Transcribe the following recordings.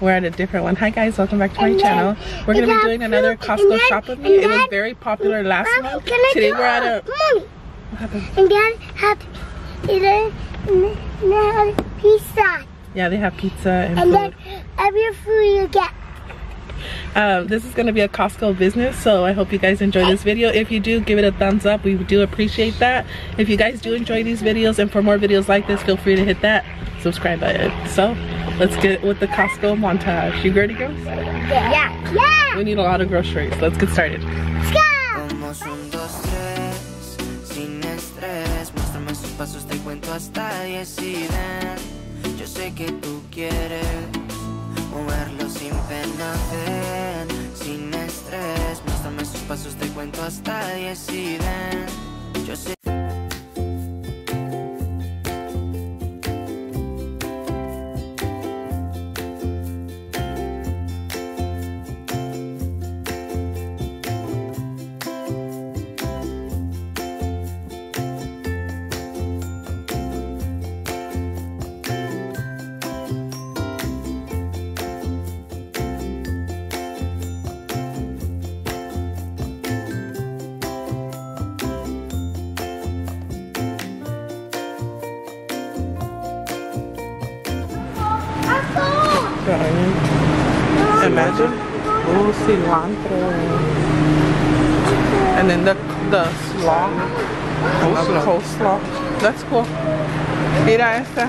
We're at a different one. Hi guys, welcome back to my channel. We're gonna be doing another Costco shop with me. It was very popular last month. Today we're at a what happened? And Dad had pizza. Yeah, they have pizza and food. Then every food you get. This is going to be a Costco business, so I hope you guys enjoy this video. If you do, give it a thumbs up. We do appreciate that. If you guys do enjoy these videos, and for more videos like this, feel free to hit that subscribe button. So let's get with the Costco montage. You ready, girls? Yeah. Yeah. We need a lot of groceries. Let's get started. Let's go. Moverlo sin pena, ven, sin estrés. Muéstrame sus pasos, te cuento hasta 10 y ven. Yo sé. Imagine, oh, cilantro, and then the slaw, the coleslaw. That's cool. Mira esta,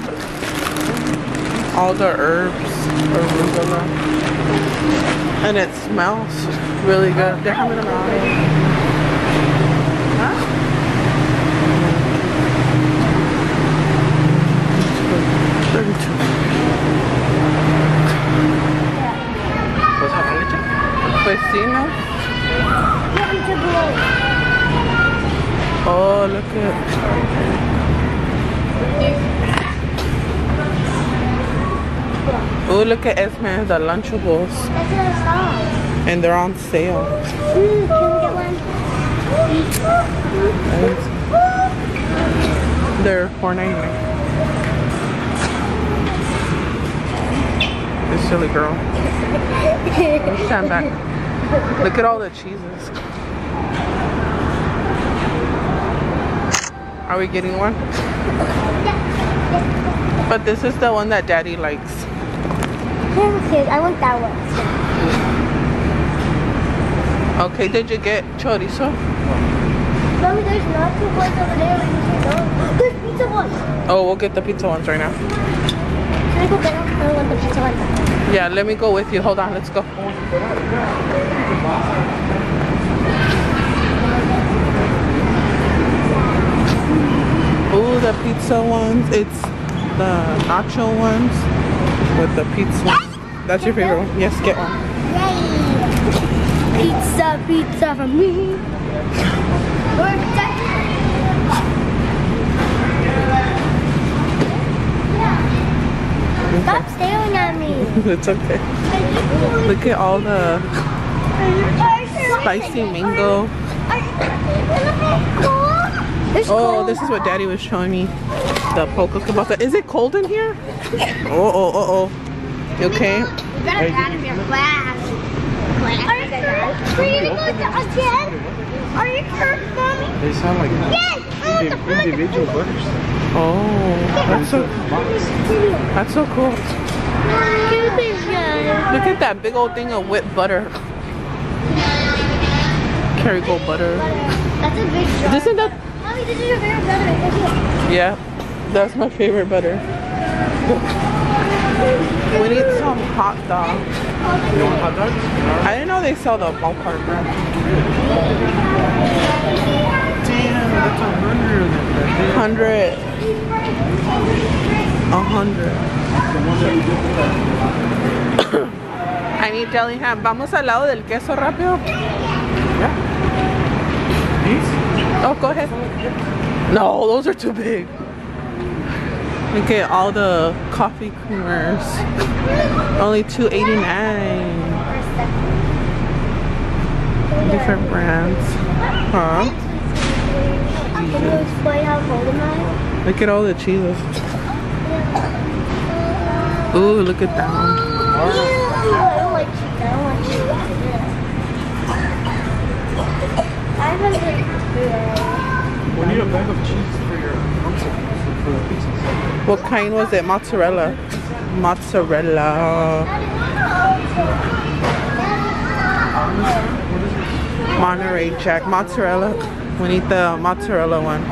all the herbs, arugula, and it smells really good. They're having a lot. Oh, look at. Oh, look at Esme, the Lunchables. And they're on sale. Can we get one? They're $4.99. This silly girl. Let's stand back. Look at all the cheeses. Are we getting one? Yeah. But this is the one that Daddy likes. Okay, I want that one. Okay, did you get chorizo? No, there's not two ones over there. There's pizza ones. Oh, we'll get the pizza ones right now. Can I go get them? I want the pizza ones. Yeah, let me go with you. Hold on, let's go. Oh, the pizza ones. It's the nacho ones with the pizza. That's your favorite one. Yes, get one. Pizza, pizza for me. Stop staring at me. It's okay. Look at all the spicy mango. Oh, this is what Daddy was showing me. The poco cabasa. Is it cold in here? Oh. You okay? You better get out of here. Are you going to go again? Are you hurt, Mommy? They sound like individual burgers. Oh, that's so cool. Look at that big old thing of whipped butter. Kerrygold butter. That's a big jar. Isn't that? Mommy, this is your favorite butter. Yeah, that's my favorite butter. We need some hot dogs. You want hot dogs? I didn't know they sell the ballpark brand. That's $100. $100. I need deli ham. Vamos al lado del queso rápido. Yeah. Oh, go ahead. No, those are too big. Look at all the coffee creamers. Only $2.89. Different brands. Huh? Look at all the cheeses. Ooh, look at that one. We need a bag of cheese for your pizzas. What kind was it? Mozzarella. Mozzarella. Monterey Jack. Mozzarella. We need the mozzarella one.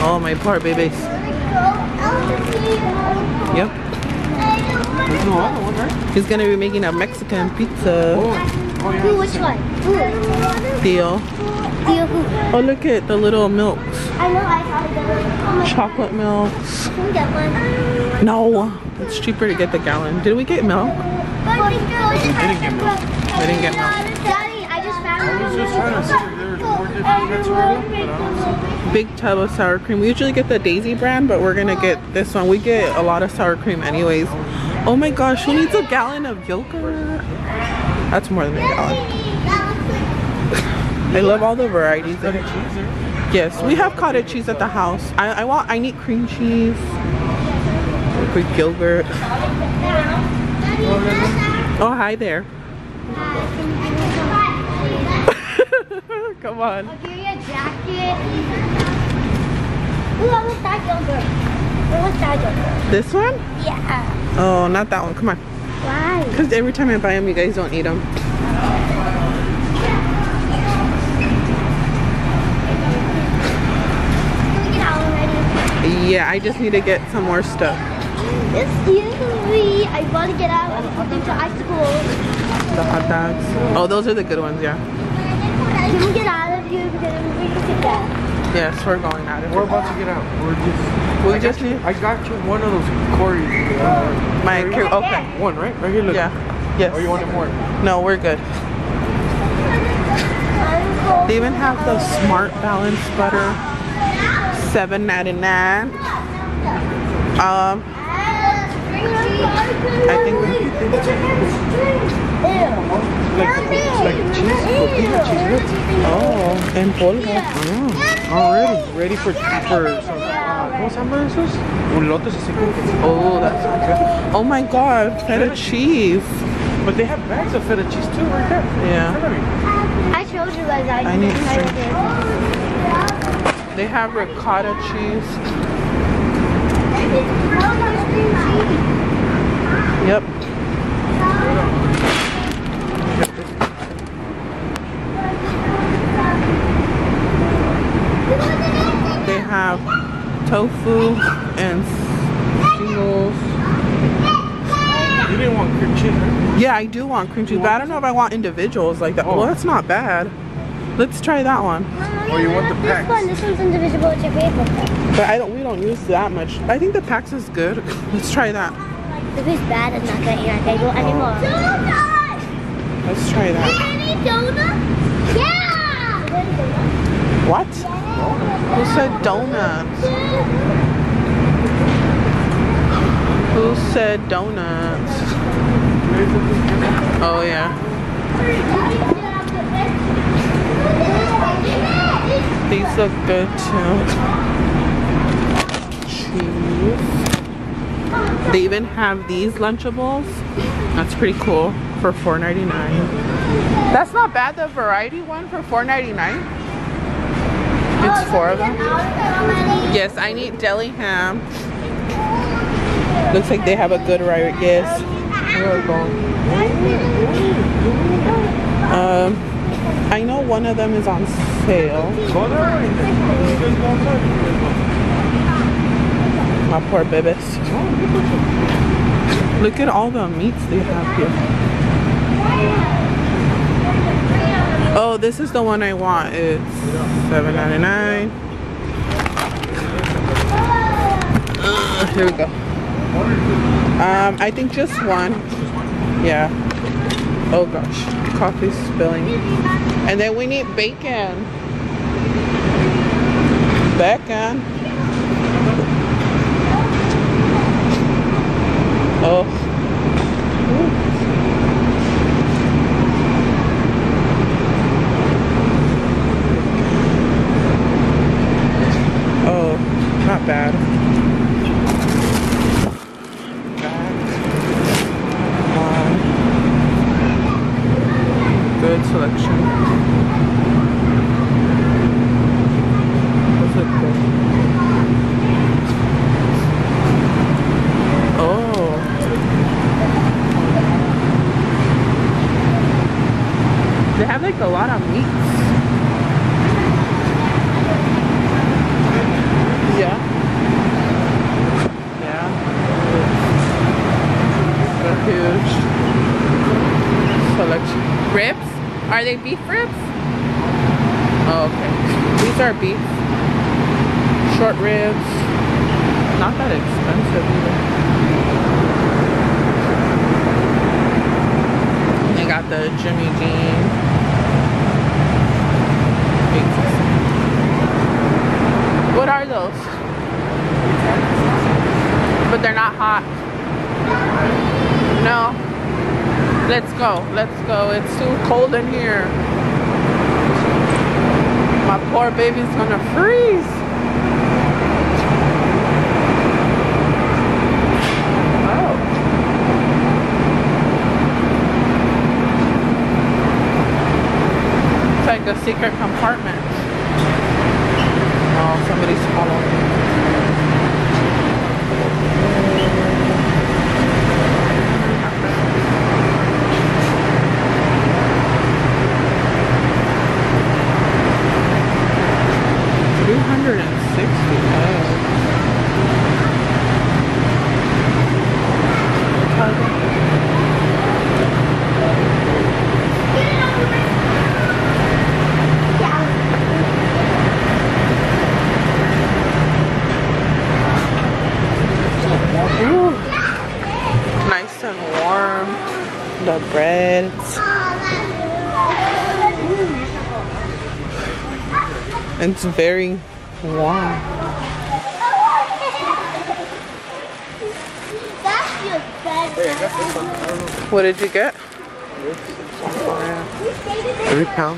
Oh, my poor babies. Yep. There's no other one, right? He's gonna be making a Mexican pizza. Oh, yeah. Which one? Theo. Theo who? Oh, look at the little milks. I know, I have the little chocolate milks. Can we get one? No. It's cheaper to get the gallon. Did we get milk? We didn't get milk. Daddy, I just found big tub of sour cream. We usually get the Daisy brand, but we're gonna get this one. We get a lot of sour cream anyways. Oh my gosh, who needs a gallon of yogurt? That's more than a gallon. I love all the varieties. Yes, we have cottage cheese at the house. I need cream cheese. Quick yogurt. Oh, hi there. Come on. I'll give you a jacket. Ooh, I want that yogurt. I want that yogurt. This one? Yeah. Oh, not that one. Come on. Why? Because every time I buy them, you guys don't eat them. Can we get out already? Yeah, I just need to get some more stuff. This yummy. I want to get out of the icicles. The hot dogs. Oh, those are the good ones, yeah. Can we get out of here? Because we can get out. Yes, we're going out of here. We're about to get out. I got you one of those Corys. My Corey, okay. One, right? Right here, look. Yeah. Yes. Or you wanted more? No, we're good. They even have the Smart Balance Butter. $7.99. I think it's like cheese. Oh, and polvo. Yeah. Already ready for some. What's that? Oh, that's good. Oh my God, feta cheese. But they have bags of feta cheese too, right there. Yeah. I showed you guys. I need to. They have ricotta cheese. Yep. They have tofu and shingles. You didn't want cream cheese, right? Yeah, I do want cream cheese, but I don't know if I want individuals like that. Oh. Well, that's not bad. Let's try that one. Oh, you want the packs? This one, this one's individual. But we don't use that much. I think the packs is good. Let's try that. If it's bad, it's not gonna eat our table anymore. Donuts! Let's try that. Any donuts? Yeah! What? Who said donuts? Who said donuts? Oh yeah. These look good too. Cheese. They even have these Lunchables. That's pretty cool for $4.99. That's not bad, the variety one for $4.99. It's four of them. Yes, I need deli ham. Looks like they have a good variety. Yes. I know one of them is on sale. My poor babies. Look at all the meats they have here. Oh, this is the one I want. It's $7.99. Here we go. I think just one. Yeah. Oh gosh, coffee's spilling. And then we need bacon. Bacon. Oh. Ooh. Oh, not bad. Oh. They have like a lot of meats. Huge selection. Ribs? Are they beef ribs? Oh, okay. These are beef. Short ribs. Not that expensive either. They got the Jimmy Dean. What are those? But they're not hot. No, let's go, it's too cold in here. My poor baby's gonna freeze. Oh. It's like a secret compartment. Oh, somebody's following me. It's very warm. What did you get? £3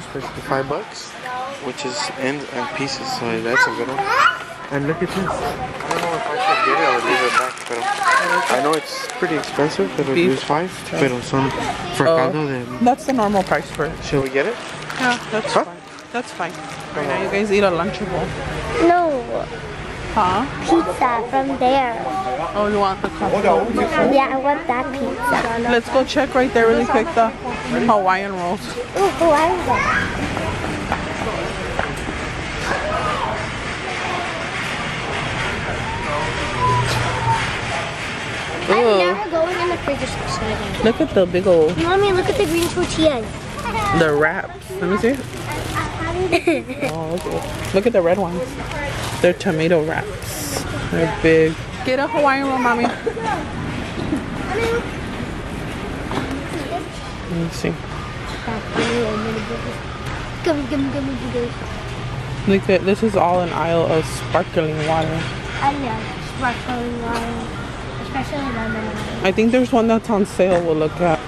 for $5, which is ends and pieces, so that's a good one. And look at this. I don't know if I should get it or leave it back, but I know it's pretty expensive, but it was $5. Pero son for caldo de. That's the normal price for it. Should we get it? Yeah, that's fine. That's fine. Right now, you guys eat a Lunchable. No. Huh? Pizza from there. Oh, you want the Costco? Yeah, I want that pizza. Let's go check right there really quick the Hawaiian rolls. Ooh, Hawaiian rolls. I'm never going in the fridge. It's exciting. Look at the big old. Mommy, look at the green tortillas. The wraps. Let me see. Oh, okay. Look at the red ones. They're tomato wraps. They're big. Get a Hawaiian roll, mommy. Let's see. Look at this. Is all an aisle of sparkling water. I love sparkling water, especially lemon water. I think there's one that's on sale. We'll look at.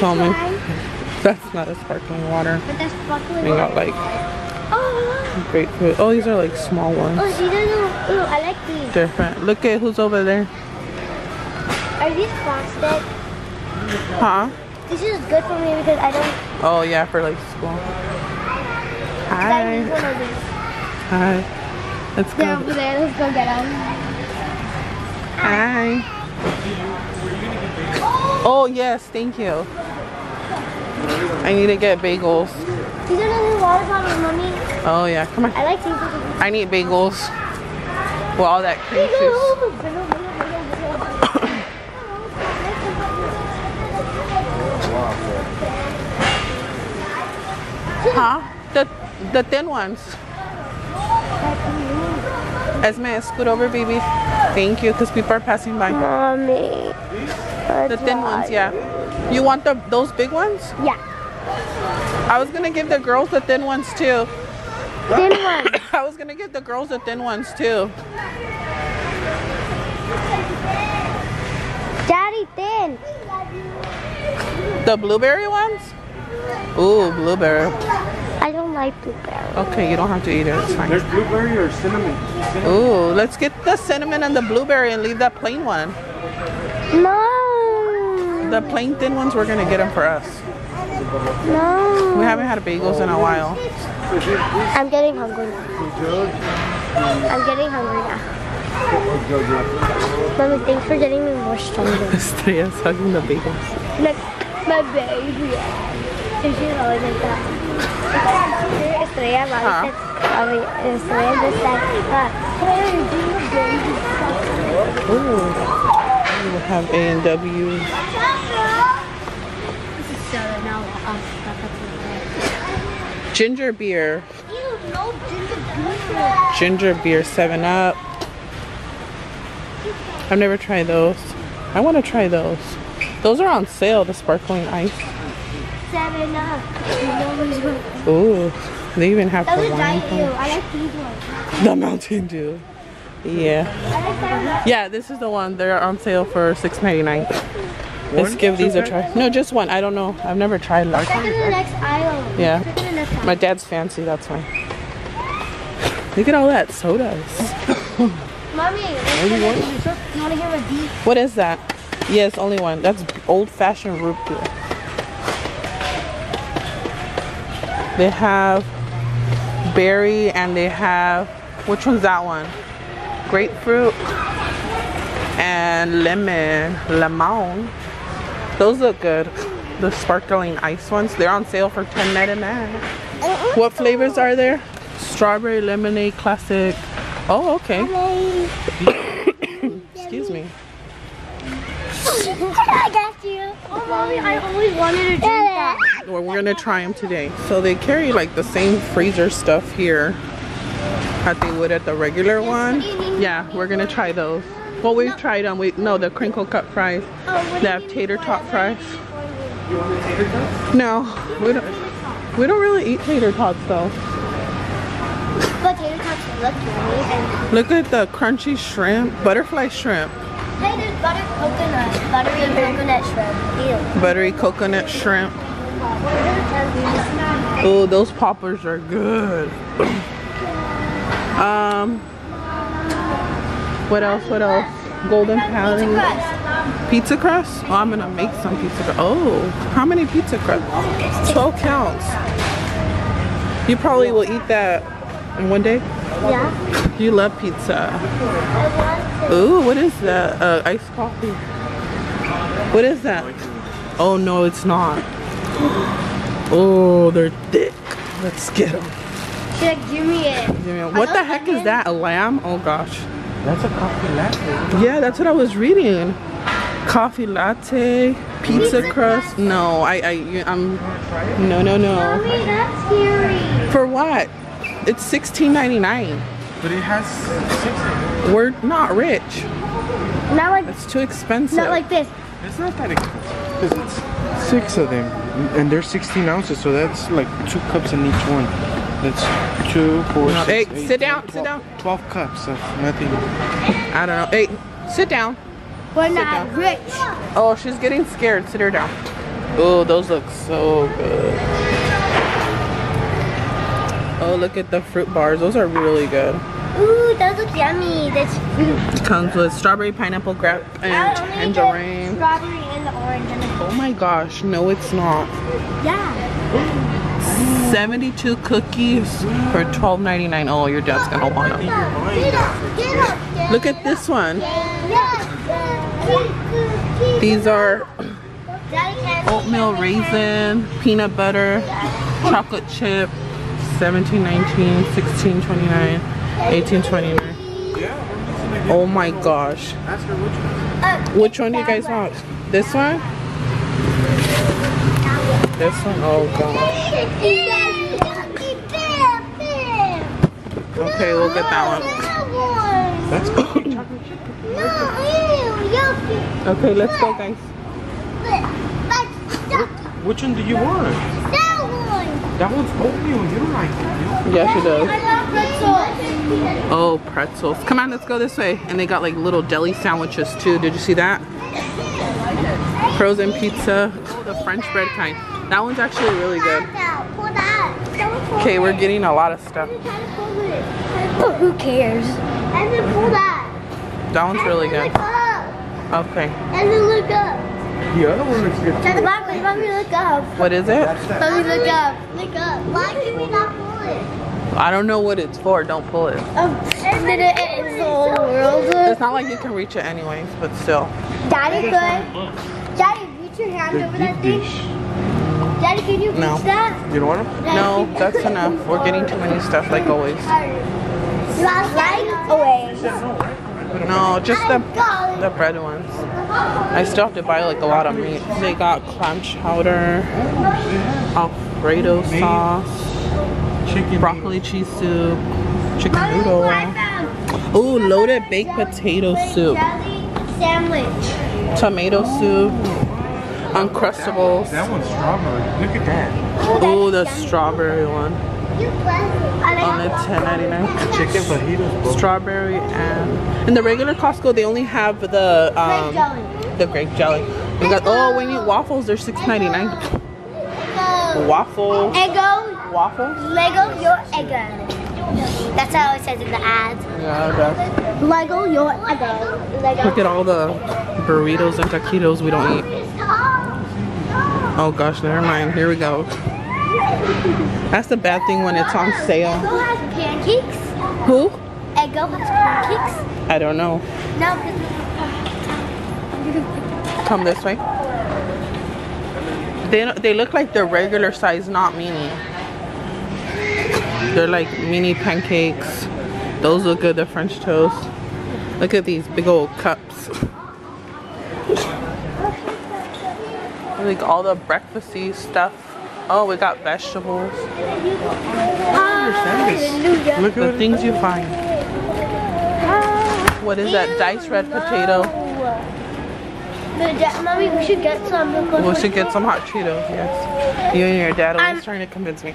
So many. That's not a sparkling water. But that's sparkling water. We got like grapefruit. Oh, these are like small ones. Oh, see, those are, ooh, I like these. Different. Look at who's over there. Are these plastic? Huh? This is good for me because I don't. Oh yeah, for like school. Hi. Hi. Let's go. They're over there. Let's go get them. Hi. Oh yes, thank you. I need to get bagels. These are the water bottles, mommy. Oh yeah, come on. I like these. I need bagels. With all that cream cheese. Huh? The thin ones. Esme, scoot over, baby. Thank you, because people are passing by. Mommy. The thin ones, yeah. You want those big ones? Yeah. I was gonna give the girls the thin ones too. Thin ones. I was gonna give the girls the thin ones too. Daddy, thin. The blueberry ones? Ooh, blueberry. I don't like blueberry. Okay, you don't have to eat it. It's fine. There's blueberry or cinnamon. Ooh, let's get the cinnamon and the blueberry and leave that plain one. No. The plain thin ones, we're going to get them for us. No. We haven't had bagels in a while. I'm getting hungry now. I'm getting hungry now. Mommy, thanks for getting me more stronger. Estrella's hugging the bagels. Look, my baby. Is she always like that? Estrella, mommy said. Ooh, we have A&W. Ginger beer. Ginger beer 7-Up. I've never tried those. I want to try those. Those are on sale, the sparkling ice. 7-Up. Ooh. They even have the wine. I like these ones. The Mountain Dew. Yeah. Yeah, this is the one. They're on sale for $6.99. Let's give these a try. No, just one. I don't know. I've never tried large. Check in the next aisle. Yeah. My dad's fancy. That's fine. Look at all that sodas. Mommy, you want to give a deep? What is that? Yes, only one. That's old-fashioned root beer. They have berry and they have, which one's that one? Grapefruit and lemon. Those look good. The sparkling ice ones. They're on sale for $10.99. What flavors are there? Strawberry lemonade classic. Oh, okay. Excuse me. I got you. Oh, mommy, I always wanted to drink that. We're gonna try them today. So they carry like the same freezer stuff here that they would at the regular one. Yeah, we're gonna try those. Well, we've tried them. No, the crinkle cut fries. They have tater tot fries. You want the tater tots? No, we don't really eat tater tots though. But tater tots look yummy. Look at the crunchy shrimp, butterfly shrimp. Hey, there's buttery coconut shrimp. Ew. Buttery coconut shrimp. Oh, those poppers are good. What else? Golden Palace. Pizza crust? Oh, I'm gonna make some pizza crust. Oh, how many pizza crusts? 12 counts. You probably will eat that in one day? Yeah. You love pizza. Ooh, what is that? Iced coffee. What is that? Oh no, it's not. Oh, they're thick. Let's get them. Give me it. What the heck is that? A lamb? Oh gosh. That's a coffee latte. Yeah, that's what I was reading. Coffee latte, pizza crust. No, I'm. No. Mommy, that's scary. For what? It's $16.99. But it has 6. We're not rich. Not like. It's too expensive. Not like this. It's not that expensive. Because it's 6 of them. And they're 16 ounces, so that's like 2 cups in each one. That's 2, 4, 6, 8. Sit down, 12, sit down. 12 cups of nothing. I don't know. Hey, sit down. We're not rich. Oh, she's getting scared. Sit her down. Oh, those look so good. Oh, look at the fruit bars. Those are really good. Ooh, those look yummy. That's fruit. It comes with strawberry, pineapple, grape, and tangerine. Strawberry and the orange. And the, oh my gosh, no it's not. Yeah. 72 cookies for $12.99. Oh, your dad's gonna want them. Look at this one. These are oatmeal raisin, peanut butter, chocolate chip, 17.19, 16.29. 18.29. Oh my gosh. Which one do you guys want? This one? This one? Oh gosh. Okay, we'll get that one. That's good. Okay, let's go guys. Which one do you want? That one. That one's oatmeal. You don't like it. Yeah, she does. Oh, pretzels. Come on, let's go this way. And they got like little deli sandwiches too. Did you see that? Frozen pizza. Oh, the French bread kind. That one's actually really good. Okay, we're getting a lot of stuff. But who cares? I didn't pull that. That one's really good. Look up. Okay. And then look up. The other one is good. Try the back one. Let me look up. What is it? Let me look up. Look up. Why can we not pull it? I don't know what it's for. Don't pull it. It's the whole world. It's not like you can reach it anyways, but still. Daddy, good. Daddy, reach your hand over that thing. Daddy, can you reach that? You don't want to? No, that's enough. We're getting too many stuff like always. No, just the bread ones. I still have to buy like a lot of meat. They got clam chowder, Alfredo sauce, chicken broccoli cheese soup, chicken noodle. Ooh, loaded baked potato soup, sandwich, tomato soup, Uncrustables. That one's strawberry. Look at that. Ooh, the strawberry one. Only $10.99. Chicken fajitas. Strawberry and in the regular Costco they only have the grape jelly. We got we need waffles. They're $6.99. Waffle. Eggo. Waffles. Lego your Eggo. That's how it says in the ads. Yeah. Okay. Lego your Eggo. Lego. Look at all the burritos and taquitos we don't eat. Oh gosh, never mind. Here we go. That's the bad thing when it's on sale. Eggo has pancakes. Who? Eggo has pancakes. I don't know. No. Come this way. They look like they're regular size, not mini. They're like mini pancakes. Those look good. The French toast. Look at these big old cups. Like all the breakfasty stuff. Oh, we got vegetables. Look at the things you find. What is that? Diced red potato. Mommy, we should get some. We should get some hot Cheetos, yes. You and your dad always trying to convince me.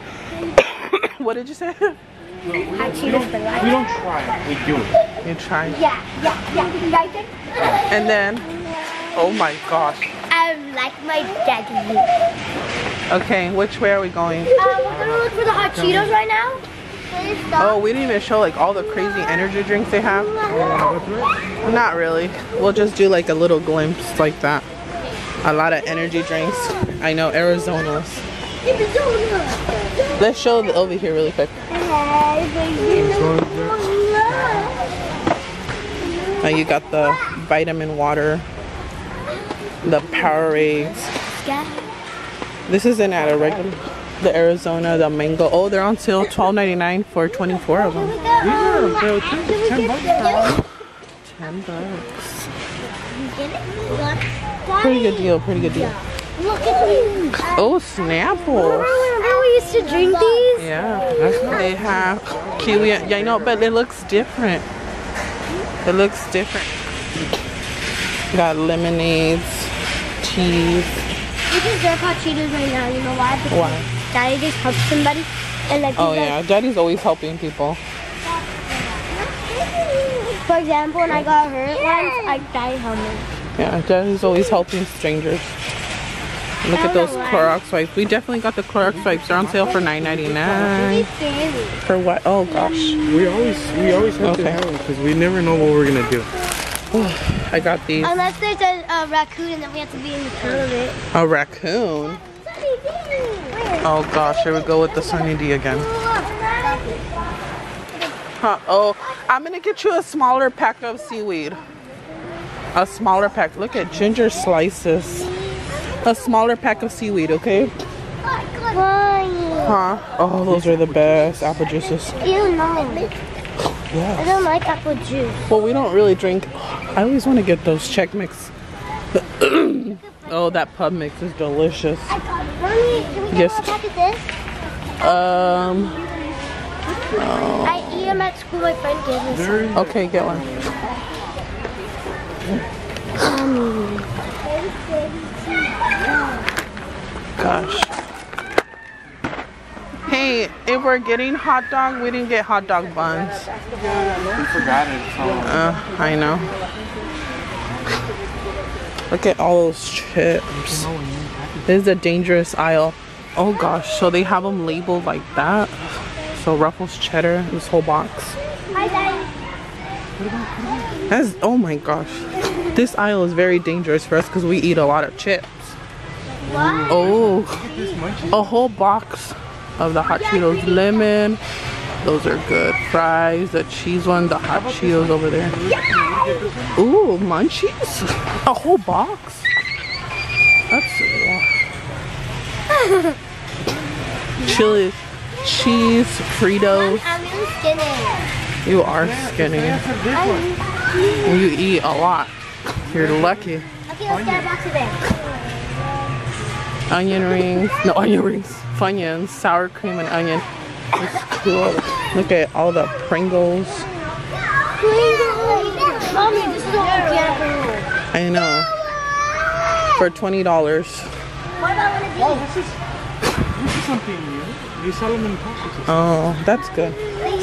What did you say? Hot Cheetos for life. We don't try, we do it. You try. Yeah. And then, oh my gosh. I like my daddy. Okay, which way are we going? We're gonna look for the hot Cheetos right now. Oh, we didn't even show like all the crazy energy drinks they have. Not really. We'll just do like a little glimpse like that. A lot of energy drinks. I know, Arizona's. Let's show the over here really quick. Now you got the vitamin water, the Powerades. This isn't at a regular, the Arizona, the mango. Oh, they're on sale, $12.99 for 24 of them. These are about $10. $10. Pretty good deal, pretty good deal. Look at these. Oh, Snapple. Remember we used to drink these? Yeah, they have kiwi. Yeah, I know, but it looks different. It looks different. Got lemonades, teas. We deserve hot Cheetos right now, you know why? Because Daddy just helped somebody. And like, oh yeah, Daddy's always helping people. For example, when I got hurt once, Daddy helped me. Yeah, Daddy's always helping strangers. Look at those Clorox wipes. We definitely got the Clorox wipes. They're on sale for $9.99. For what? Oh gosh. We always have to have them because we never know what we're gonna do. I got these. Unless there's a raccoon and then we have to be in the toilet. A raccoon? Oh gosh, here we go with the Sunny D again. I'm gonna get you a smaller pack of seaweed. A smaller pack. Look at ginger slices. A smaller pack of seaweed, okay? Huh? Oh, those are the best apple juices. Ew, no. Yes. I don't like apple juice. Well, we don't really drink. I always want to get those Check Mix. Oh, that Pub Mix is delicious. Mommy, can we get more pack of this? I eat them at school. My friend gave me some. Okay, get one. Gosh. Hey, if we're getting hot dog, we didn't get hot dog buns. We forgot it. I know. Look at all those chips. This is a dangerous aisle. Oh gosh, so they have them labeled like that. So Ruffles cheddar, this whole box. That's, oh my gosh. This aisle is very dangerous for us because we eat a lot of chips. What? Oh, a whole box of the Hot Cheetos lemon. Those are good. Fries, the cheese one, the Hot Cheetos over there. Ooh, munchies? A whole box? That's a lot. Chili, cheese, Fritos. I'm skinny. You are skinny. You eat a lot. You're lucky. Okay, let's get a box of it. Onion rings. No, onion rings. Funyuns, sour cream and onion. It's cool. Look at all the Pringles. Pringles. Mommy, this is all together. I know. For $20. What about when it is? Oh, this is something new. They sell them in boxes. Oh, that's good.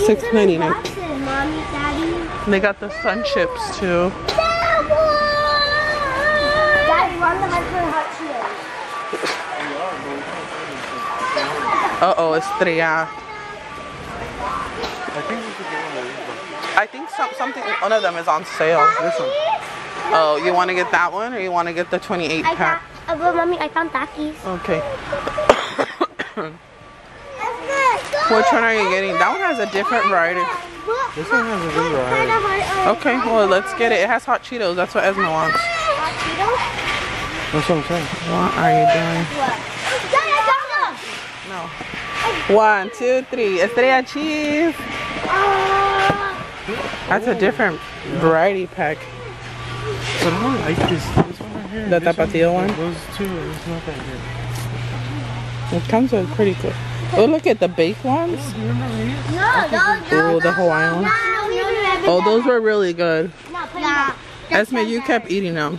$6.99. Mommy, Daddy. They got the Sun Chips too. Daddy, run the micro hot chips. Uh oh, Estrella. I think we should get one of these. I think one of them is on sale. This one. Oh, you want to get that one or you want to get the 28 pack? But mommy, I found Takis. Okay. Which one are you getting? That one has a different variety. This one has a different variety. Okay, well let's get it. It has Hot Cheetos. That's what Esma wants. Hot Cheetos? That's what I'm saying. What are you doing? No. 1, 2, 3. Estrella cheese. That's a different variety pack. But I don't like this one right here. The Tapatio one? Those two, it's not that good. It comes with pretty cool. Oh, look at the baked ones. Oh, the Hawaiian ones. Oh, those were really good. Esma, you kept eating them.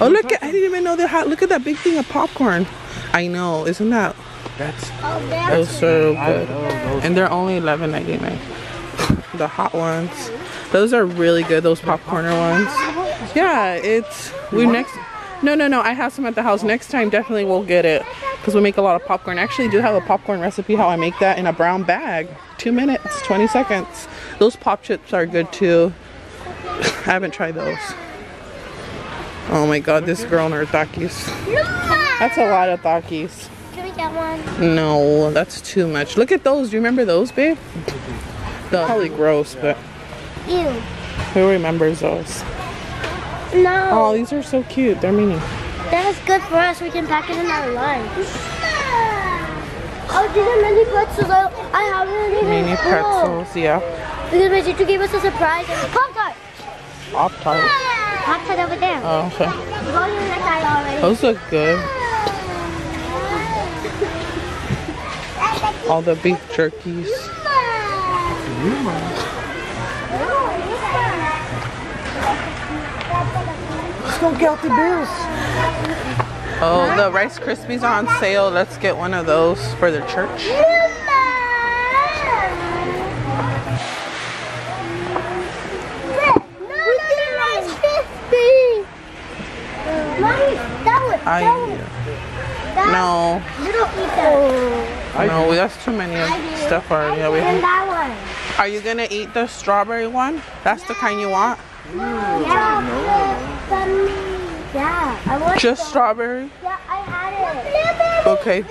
Oh, look at, I didn't even know they're hot. Look at that big thing of popcorn. I know, isn't that? That's so good. And they're only $11.99. The hot ones. Those are really good, those popcorner ones. Yeah, it's, we next, no, I have some at the house. Next time definitely we'll get it because we make a lot of popcorn. I actually do have a popcorn recipe how I make that in a brown bag. 2 minutes, 20 seconds. Those pop chips are good too. I haven't tried those. Oh my God, this girl and her Takis. That's a lot of Takis. Can we get one? No, that's too much. Look at those, do you remember those, babe? They're probably gross, but. Ew. Who remembers those? No. Oh, these are so cute. They're mini. That is good for us. We can pack it in our lunch. Oh, these are mini pretzels. I haven't even mini pretzels, yeah. Because my teacher gave us a surprise. Pop-Tart. Pop-Tart? Pop-Tart over there. Oh, okay. We've all eaten that guy already. Those look good. All the beef jerkies. Let's go get out the bills. Oh, the Rice Krispies are on sale. Let's get one of those for the church. No. You don't eat that. No, that's too many stuff already. Are you gonna eat the strawberry one? That's the kind you want? Yeah, I want just them. Strawberry? Yeah, I had it. Okay. It.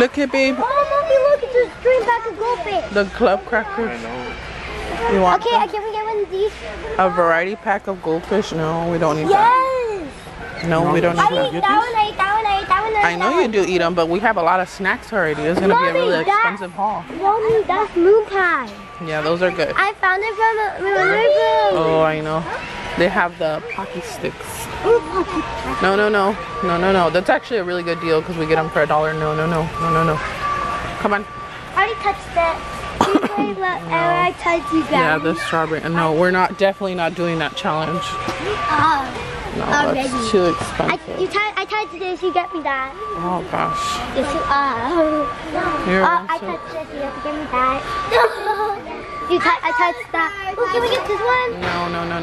Look at babe. Oh, mommy, look, it's just green bag of goldfish. The club crackers. You want okay, them? Can we get one of these? A variety pack of goldfish? No, we don't need that. No, we don't need that. I know you do eat them, but we have a lot of snacks already. It's going to be a really expensive haul. Mommy, that's moon pie. Yeah, those are good. I found it from the room. Oh, I know. They have the pocky sticks. No. That's actually a really good deal because we get them for $1. No. Come on. I already touched that. Yeah, the strawberry. No, we're not. Definitely not doing that challenge. No, that's too expensive. I touched this, you get me that. Oh gosh. Yes, you are. I touched this, you have to give me that. I touched that. Oh, can we get this one?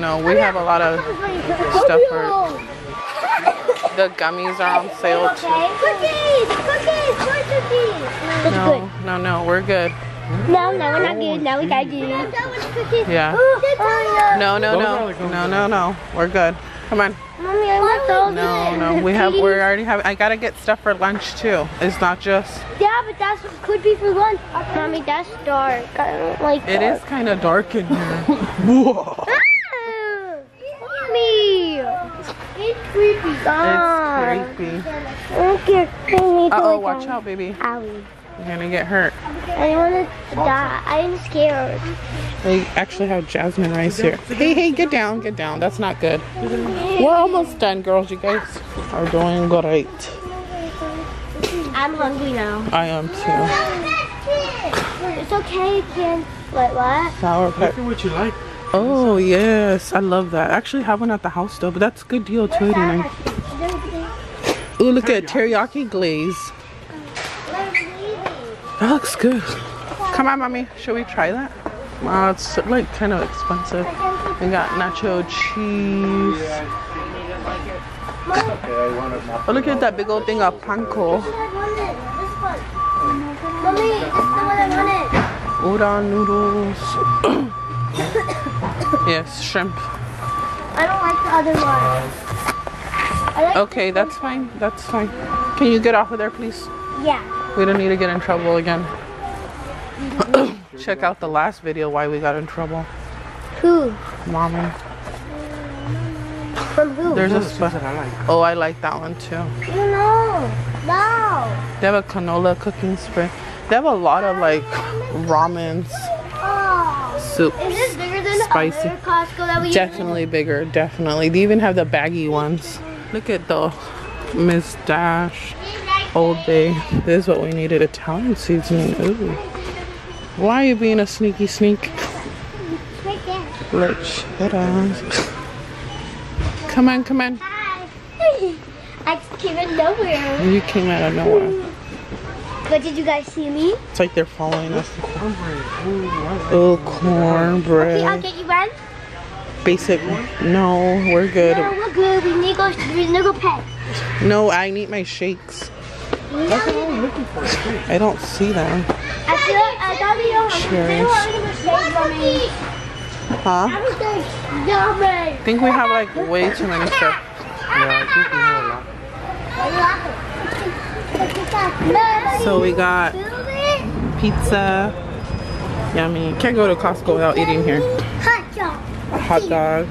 No. We have a lot of stuff for. The gummies are on sale too. Cookies! Cookies! More cookies! No, we're good. No, no, we're not good. No, we got you. Yeah. No, no, no. No, no, no. We're good. Come on. Mommy, I want those. No, no. We already have. I gotta get stuff for lunch too. It's not just. Yeah, but that's what could be for lunch. Mommy, that's dark. I don't like that. It is kind of dark in here. Whoa. Mommy. It's creepy. It's creepy. Oh, watch out, baby. Owie. You're gonna get hurt. I don't wanna die. I'm scared. They actually have jasmine rice here. Hey, hey, get down, get down. That's not good. We're almost done, girls. You guys are doing great. I'm hungry now. I am too. It's okay, you can. Wait, what? Sour pepper. Look at what you like. Oh, yes. I love that. I actually have one at the house, though, but that's a good deal, too. Ooh, look at teriyaki glaze. That looks good. Come on, mommy. Should we try that? Wow, it's like kind of expensive. We got nacho cheese. Oh, look at that big old thing of panko. Udon noodles. Yes, shrimp. I don't like the other one. Like okay, that's fine. That's fine. Can you get off of there, please? Yeah. We don't need to get in trouble again. Check out the last video why we got in trouble. Who? Mommy. From who? There's a spot. Oh, I like that one too. No, no. They have a canola cooking spray. They have a lot of like ramens, soups. Is this bigger than spicy? Other Costco that we definitely bigger. Definitely. They even have the baggy ones. Look at the Miss Dash. Old Bay. This is what we needed. Italian seasoning. Ooh. Why are you being a sneaky sneak? Let's get on. Come on, come on. Hi. I came out of nowhere. You came out of nowhere. But did you guys see me? It's like they're following us. Oh, cornbread. Okay, I'll get you one. Basic. No, we're good. No, we're good. We need to go pet. No, I need my shakes. That's what I'm looking for. I don't see them. I feel like I got the orange. Huh? I think we have like way too many stuff. Yeah, I think we have a lot. So we got pizza. Yummy. Can't go to Costco without eating here. Hot dog.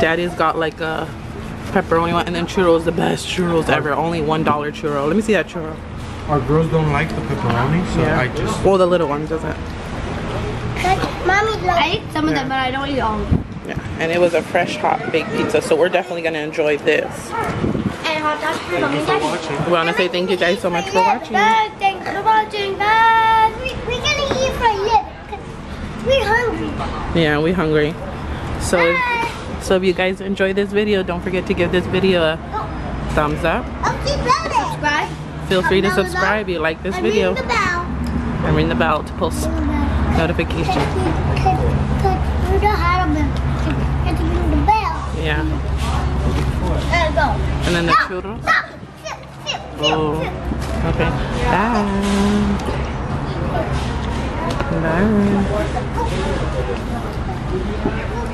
Daddy's got like a pepperoni one, and then churros, the best churros ever. Only $1 churro. Let me see that churro. Our girls don't like the pepperoni, so yeah. Well, the little one doesn't. I ate some of them, but I don't eat all of them. Yeah, and it was a fresh, hot, baked pizza, so we're definitely gonna enjoy this. And hot dogs for mommy and daddy. We wanna say thank you guys so much for watching. Thanks for watching. Bye. We're gonna eat for you because we're hungry. Yeah, we're hungry. So. Bye. So if you guys enjoyed this video, don't forget to give this video a thumbs up. Feel free to subscribe if you like this video. And ring the bell to post notifications. Yeah. And then the churros. Oh. Okay. Bye. Bye.